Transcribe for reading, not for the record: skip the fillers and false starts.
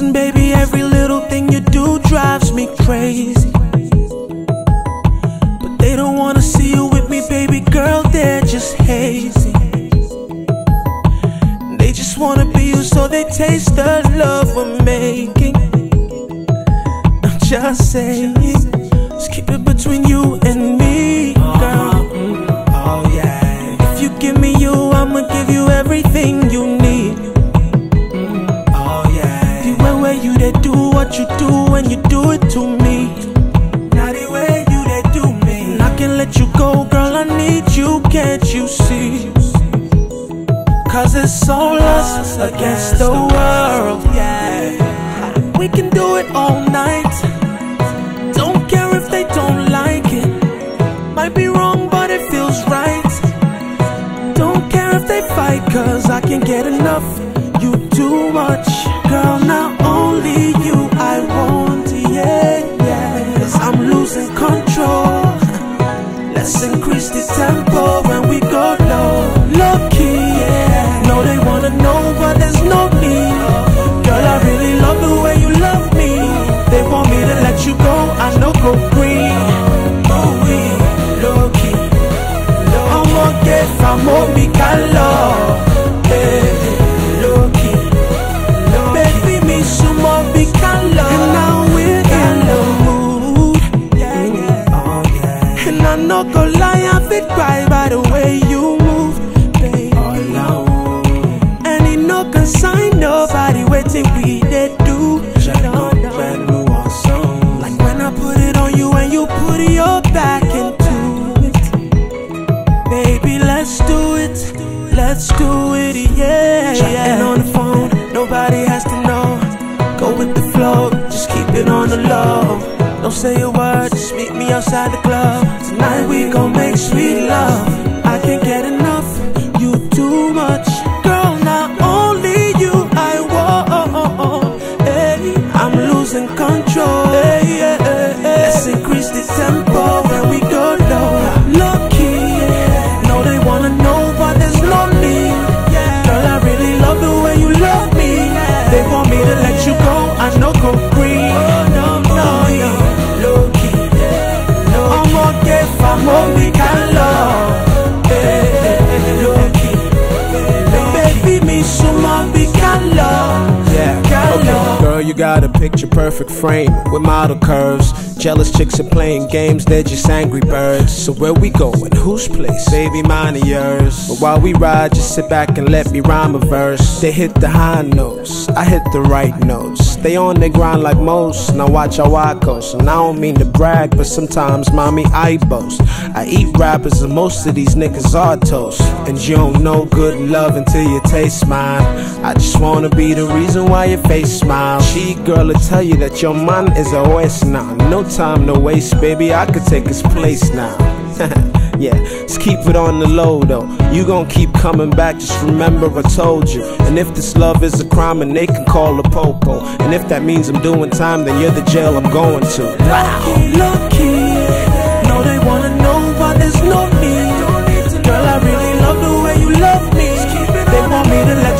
Listen, baby, every little thing you do drives me crazy. But they don't wanna see you with me, baby girl, they're just hazy. They just wanna be you so they taste the love we're making. I'm just saying, just keep it between you and me, girl. Oh yeah. If you give me you, I'ma give you everything you need. You that do what you do when you do it to me. Not the way you that do me. And I can't let you go, girl, I need you, can't you see? Cause it's all us against the world, yeah. We can do it all night. Don't care if they don't like it. Might be wrong, but it feels right. Don't care if they fight, cause I can't get enough. You too much, girl, now only you I want, yeah, yeah. Cause I'm losing control. Let's increase the tempo when we go low, low key, yeah. No, they wanna know, but there's no need. Girl, I really love the way you love me. They want me to let you go, I know go green. Oh, we, low key. I'm gonna get from me, calor. Go lie, I fit cry by the way you move, baby. And it no concern nobody waiting we they do. Like when I put it on you and you put your back into it. Baby, let's do it, yeah. Chatting on the phone, nobody has to know. Go with the flow, just keep it on the low. Don't say a word, just meet me outside the club. Tonight we gon' make sweet love. I can't get enough, you too much. Girl, not only you I want, hey, I'm losing control, hey, yeah, yeah, yeah. Let's increase the tempo when we go low, low key, yeah. No, they wanna know, but there's no need, yeah. Girl, I really love the way you love me, yeah. They want me to let you go, I know go free. Mommy can love, baby, me so mommy can love, yeah, can love. Girl, you got a picture perfect frame with model curves. Jealous chicks are playing games, they're just angry birds. So where we going? Whose place? Baby, mine or yours? But while we ride, just sit back and let me rhyme a verse. They hit the high notes, I hit the right notes. They on their grind like most, now watch how I coast. And I don't mean to brag, but sometimes, mommy, I boast. I eat rappers and most of these niggas are toast. And you don't know good love until you taste mine. I just wanna be the reason why your face smiles. She girl'll tell you that your man is a waste now. No time to waste, baby, I could take his place now. Yeah, let's keep it on the low though. You gon' keep coming back, just remember I told you. And if this love is a crime, and they can call a popo. And if that means I'm doing time, then you're the jail I'm going to. Wow. Low key, no, they wanna know, but there's no need. Girl, I really love the way you love me. They want me to let you